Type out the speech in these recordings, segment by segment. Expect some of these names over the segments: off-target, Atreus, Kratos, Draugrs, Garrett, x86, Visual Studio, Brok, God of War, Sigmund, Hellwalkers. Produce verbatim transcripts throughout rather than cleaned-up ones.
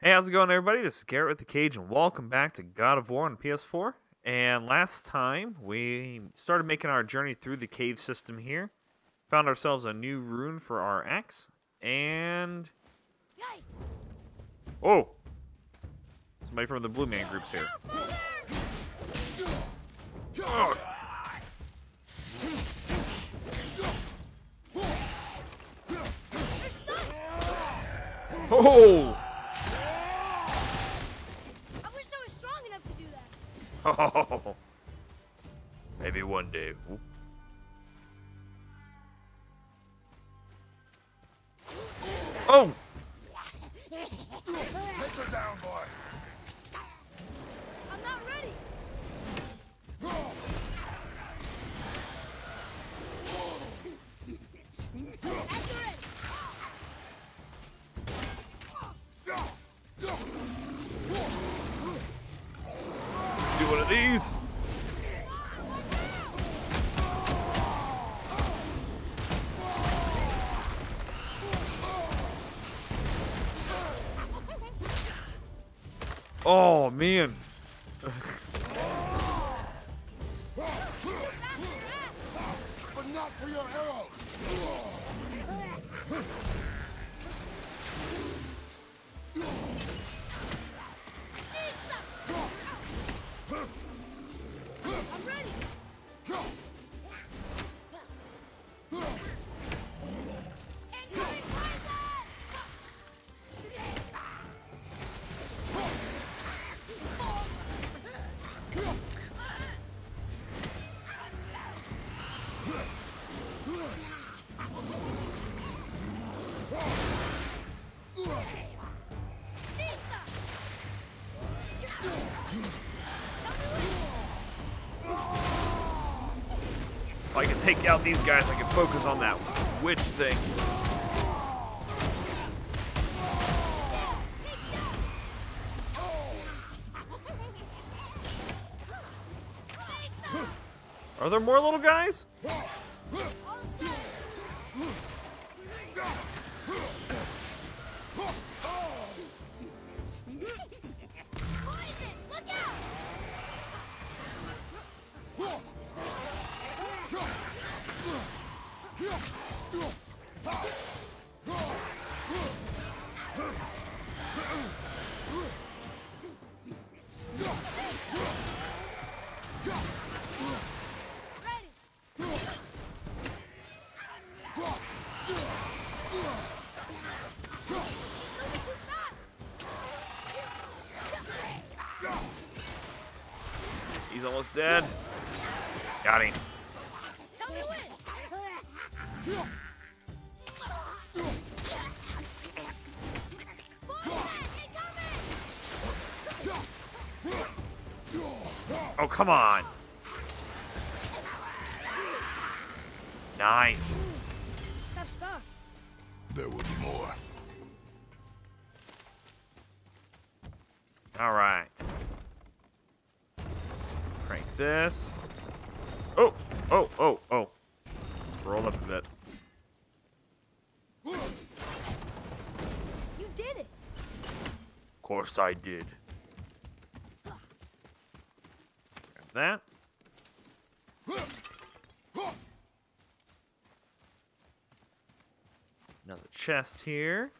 Hey, how's it going, everybody? This is Garrett with The Cage, and welcome back to God of War on P S four. And last time, we started making our journey through the cave system here. Found ourselves a new rune for our axe, and... Yikes. Oh! Somebody from the Blue Man Group's here. Oh. Oh! Oh, maybe one day. Ooh. Oh! Get her down, boy. I'm not ready. Do one of these. Oh man. But not for your arrows. I can take out these guys, I can focus on that witch thing. Are there more little guys? He's almost dead. Got him. Oh, come on. Nice. Tough stuff. There will be more. All right. Crank this. Oh, oh, oh, oh. Let's roll up a bit. You did it. Of course I did. That. Another chest here.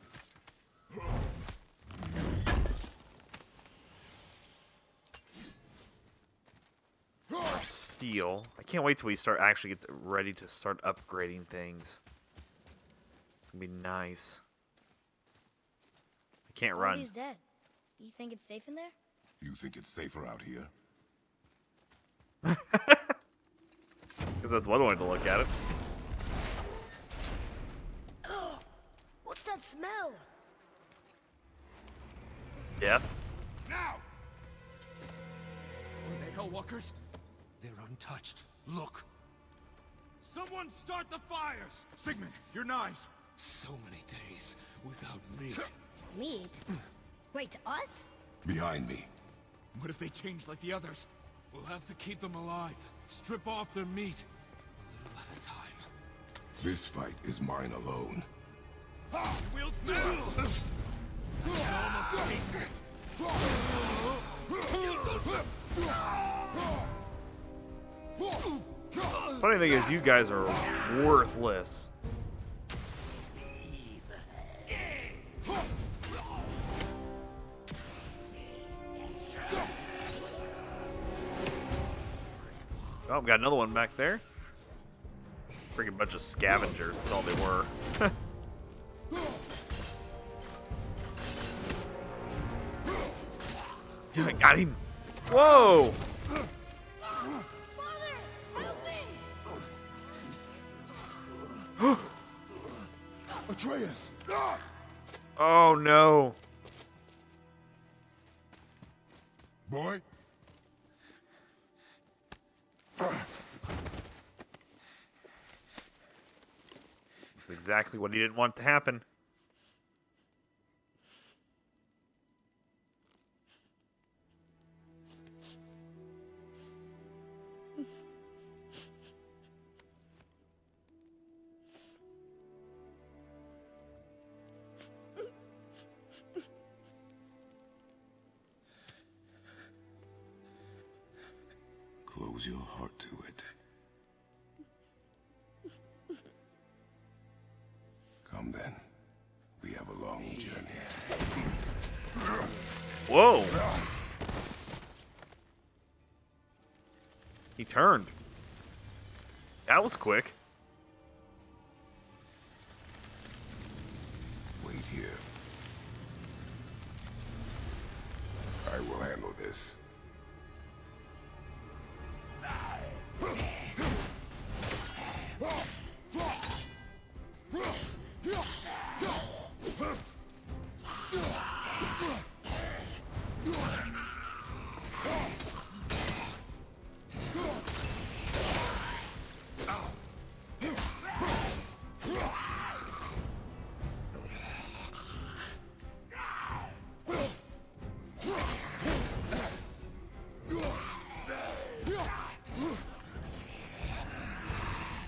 More steel. I can't wait till we start actually get ready to start upgrading things. It's gonna be nice. I can't run. He's dead. You think it's safe in there? You think it's safer out here? Because that's one way to look at it. What's that smell? Death. Now! Are they Hellwalkers? They're untouched. Look. Someone start the fires! Sigmund, your knives! So many days without meat. Meat? Wait, us? Behind me. What if they change like the others? We'll have to keep them alive. Strip off their meat. A little at a time. This fight is mine alone. He wields metal! It's almost a piece Funny thing is, you guys are worthless. Oh, we got another one back there. Freaking bunch of scavengers, that's all they were. Yeah, I got him! Whoa! Atreus! Oh no. Boy. That's exactly what he didn't want to happen. Your heart to it. Come then. We have a long journey. Whoa. He turned. That was quick. Wait here. I will handle this.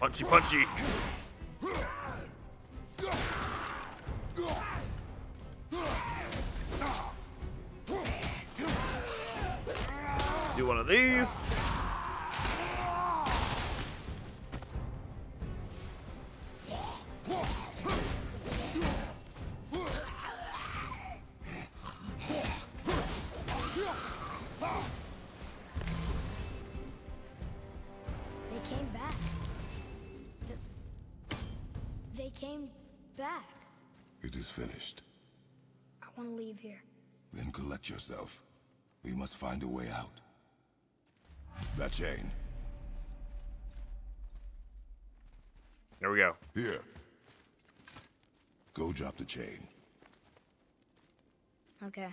Punchy, punchy. Do one of these. Yourself. We must find a way out. That chain. There we go. Here. Go drop the chain. Okay.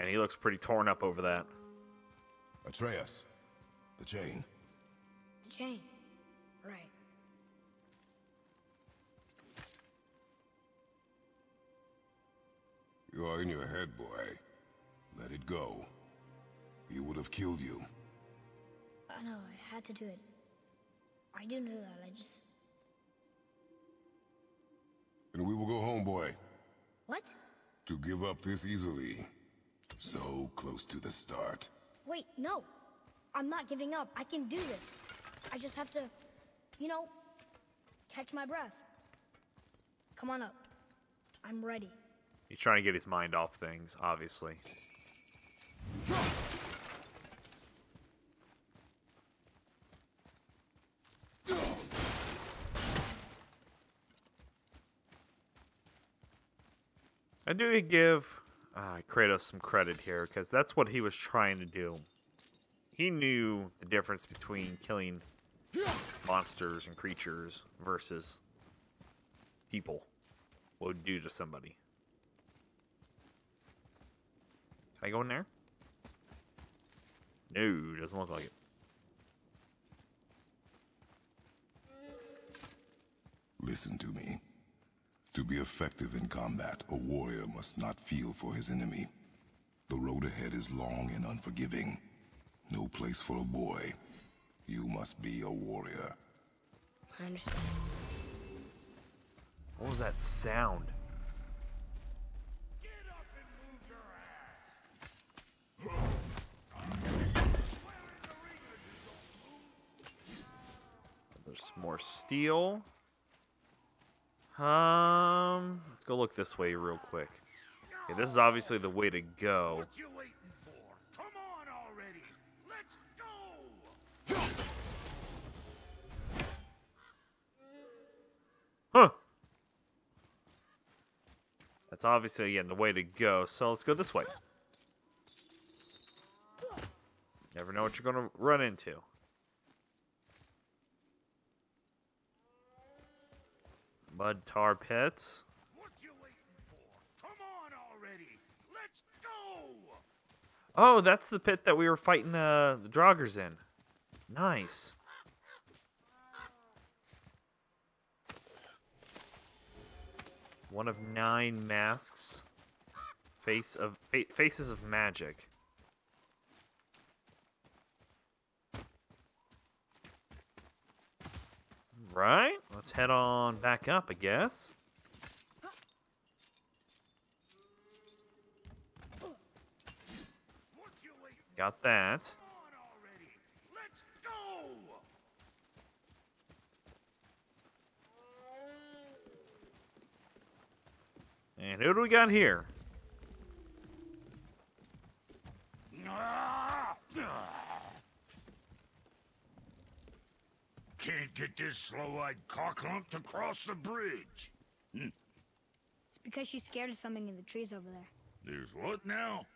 And he looks pretty torn up over that. Atreus, the chain. The chain, right. You are in your head, boy. Let it go. He would have killed you. I know, I had to do it. I do know that, I just... And we will go home, boy. What? To give up this easily. So close to the start. Wait, no. I'm not giving up. I can do this. I just have to, you know, catch my breath. Come on up. I'm ready. He's trying to get his mind off things, obviously. I do give... Uh, Kratos some credit here, because that's what he was trying to do. He knew the difference between killing monsters and creatures versus people. What it would do to somebody. Can I go in there? No, doesn't look like it. Listen to me. To be effective in combat, a warrior must not feel for his enemy. The road ahead is long and unforgiving. No place for a boy. You must be a warrior. I understand. What was that sound? Get up and move your ass! There's more steel. Um, let's go look this way real quick. Okay, this is obviously the way to go. What you waiting for? Come on already. Let's go. Huh. That's obviously again the way to go. So let's go this way. Never know what you're gonna run into. Mud tar pits. What you waiting for? Come on already. Let's go. Oh, that's the pit that we were fighting uh, the Draugrs in. Nice. One of nine masks. Face of faces of magic. Right, let's head on back up, I guess. Got that. Let's go. And who do we got here? Can't get this slow-eyed cocklump to cross the bridge. Hm. It's because she's scared of something in the trees over there. There's what now?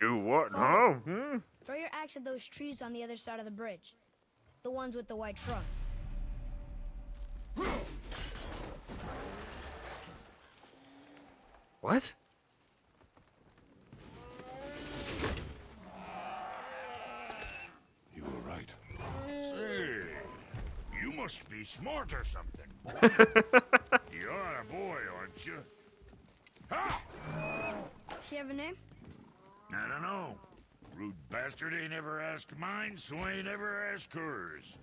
Do what now? Hmm? Throw your axe at those trees on the other side of the bridge. The ones with the white trunks. What? Must be smart or something, boy. You're a boy, aren't you? Ha! Does she have a name? I don't know. Rude bastard ain't ever asked mine, so ain't ever asked hers.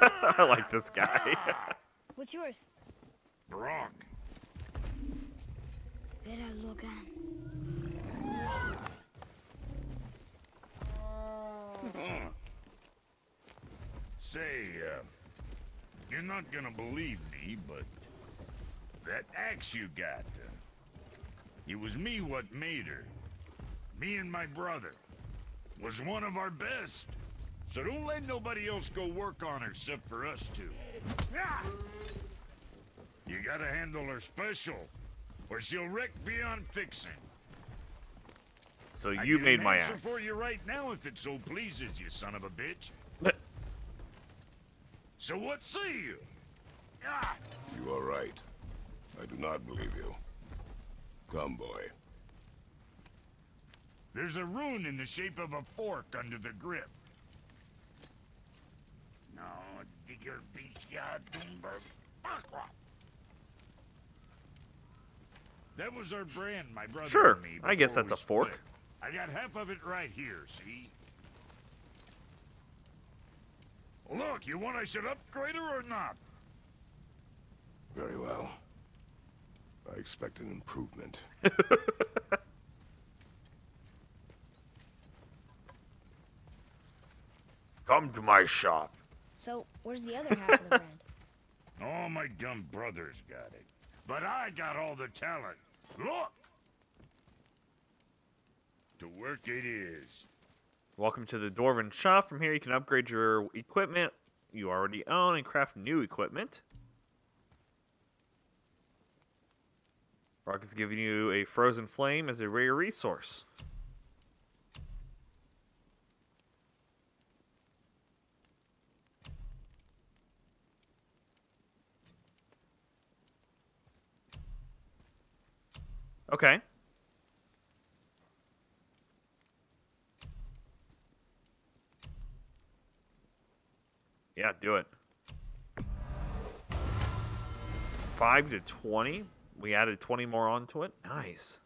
I like this guy. What's yours? Brok. Better look at. Say, uh... you're not gonna believe me, but that axe you got, uh, it was me what made her. Me and my brother was one of our best. So don't let nobody else go work on her except for us two. Ah! You gotta handle her special, or she'll wreck beyond fixing. So you made my axe. I can answer for you right now if it so pleases you, son of a bitch. So what say you? Ah. You are right. I do not believe you. Come, boy. There's a rune in the shape of a fork under the grip. No, digger beach dumber. That was our brand, my brother. Sure. And me I guess that's a fork. Split. I got half of it right here, see? Look, you want I should upgrade her or not? Very well. I expect an improvement. Come to my shop. So, where's the other half of the brand? All my dumb brothers got it. But I got all the talent. Look! To work it is. Welcome to the Dwarven shop. From here you can upgrade your equipment you already own and craft new equipment. Brok is giving you a frozen flame as a rare resource. Okay. Yeah, do it. five to twenty. We added twenty more onto it. Nice.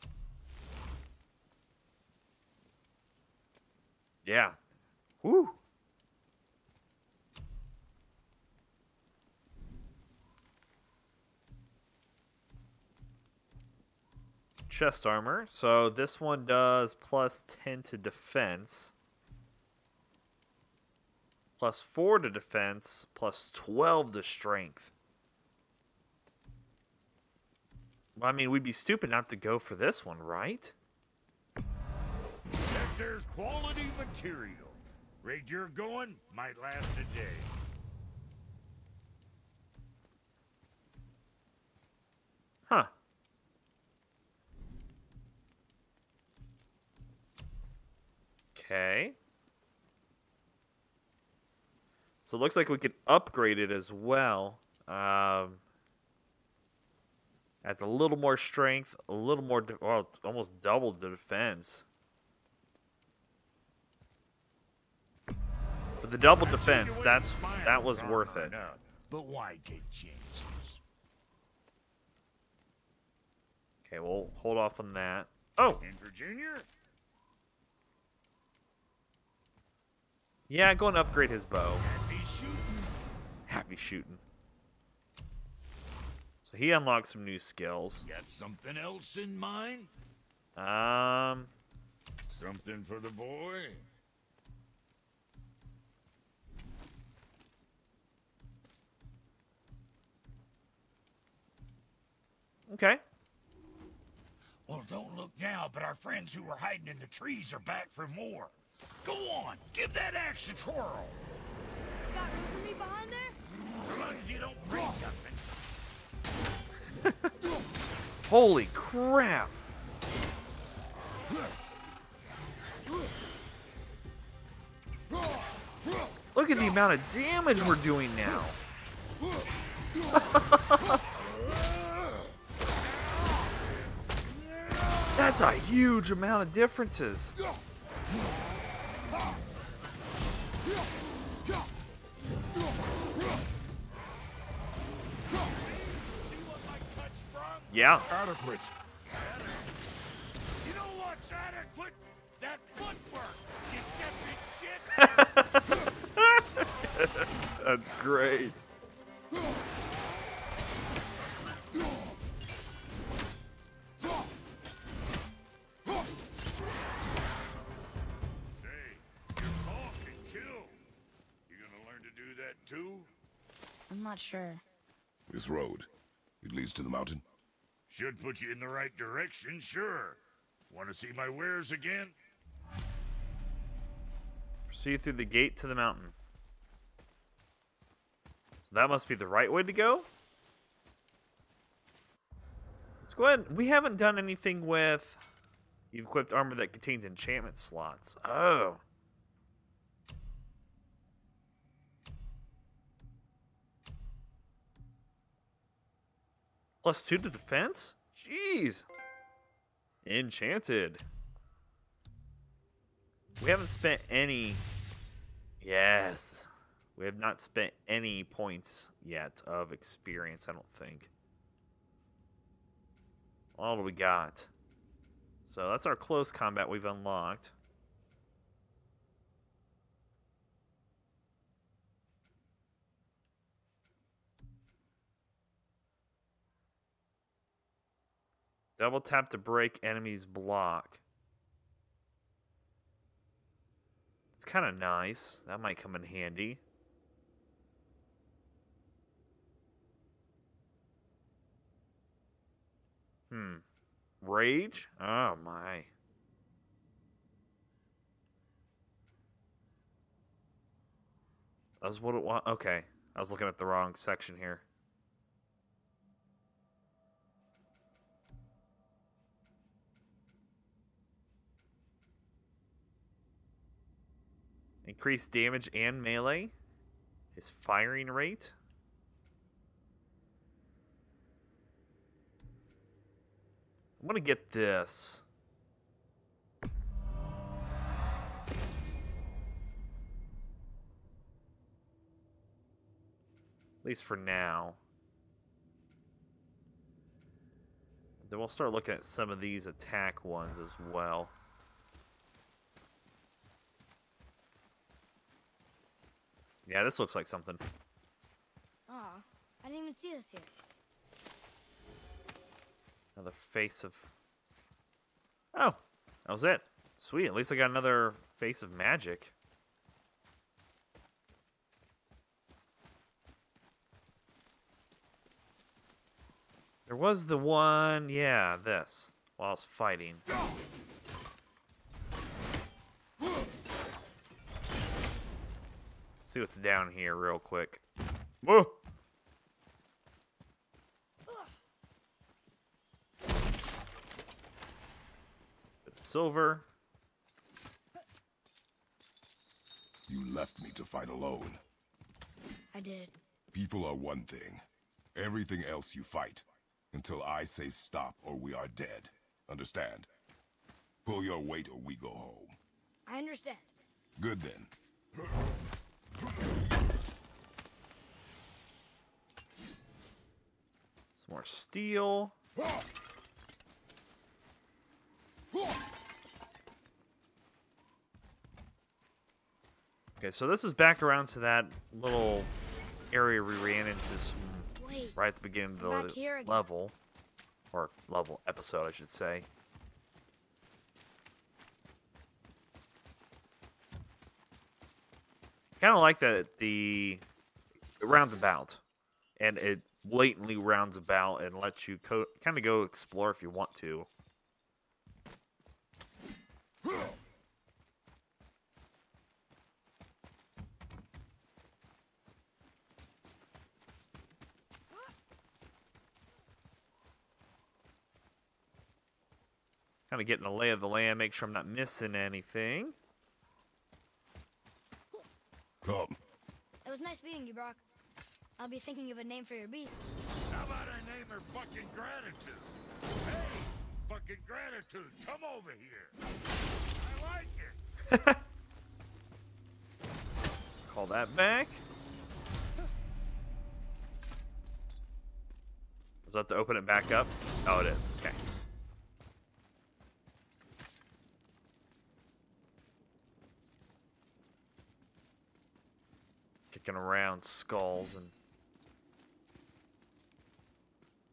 Yeah. Woo. Chest armor. So this one does plus ten to defense, plus four to defense, plus twelve to strength. Well, I mean, we'd be stupid not to go for this one, right? There's quality material. Raid you're going might last a day. Huh. Okay. So it looks like we could upgrade it as well. Um, that's a little more strength, a little more, well, almost double the defense. But the double defense, that's that was worth it. But why take chances? Okay, we'll hold off on that. Oh, Andrew Junior. Yeah, go and upgrade his bow. Happy shooting. Happy shooting. So he unlocks some new skills. Got something else in mind? Um. Something for the boy. Okay. Well, don't look now, but our friends who were hiding in the trees are back for more. Go on, give that axe a twirl. Got room for me behind there? As long as you don't break something. Holy crap! Look at the amount of damage we're doing now. That's a huge amount of differences. Yeah. Adequate. You know what's adequate? That footwork. You stepping shit. That's great. Not sure. This road, it leads to the mountain. Should put you in the right direction, sure. Want to see my wares again? Proceed through the gate to the mountain. So that must be the right way to go. Let's go ahead. We haven't done anything with... You've equipped armor that contains enchantment slots. Oh. Plus two to defense? Jeez. Enchanted. We haven't spent any. Yes. We have not spent any points yet of experience, I don't think. All do we got? So that's our close combat we've unlocked. Double tap to break enemy's block. It's kind of nice. That might come in handy. Hmm. Rage? Oh my. That's what it was. Okay. I was looking at the wrong section here. Increased damage and melee. His firing rate. I'm gonna get this. At least for now. Then we'll start looking at some of these attack ones as well. Yeah, this looks like something. Aw, I didn't even see this here. Another face of... Oh, that was it. Sweet, at least I got another face of magic. There was the one, yeah, this, while I was fighting. See what's down here real quick. Whoa! It's silver. You left me to fight alone. I did. People are one thing. Everything else you fight. Until I say stop or we are dead. Understand? Pull your weight or we go home. I understand. Good then. Some more steel. Okay, so this is back around to that little area we ran into some Wait, right at the beginning of the level. Or level episode, I should say. Kind of like that the it rounds about, and it blatantly rounds about and lets you co kind of go explore if you want to. Kind of getting a lay of the land, make sure I'm not missing anything. Come. It was nice meeting you, Brok. I'll be thinking of a name for your beast. How about I name her fucking Gratitude? Hey, fucking Gratitude, come over here. I like it. Call that back. Was that to open it back up? Oh, it is. Okay. Around skulls and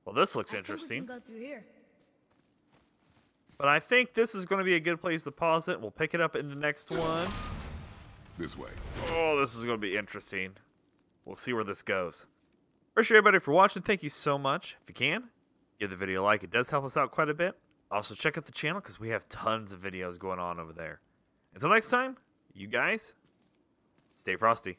well, this looks I interesting. Go through here. But I think this is going to be a good place to pause it. We'll pick it up in the next one. This way. Oh, this is going to be interesting. We'll see where this goes. Appreciate everybody for watching. Thank you so much. If you can, give the video a like. It does help us out quite a bit. Also, check out the channel because we have tons of videos going on over there. Until next time, you guys stay frosty.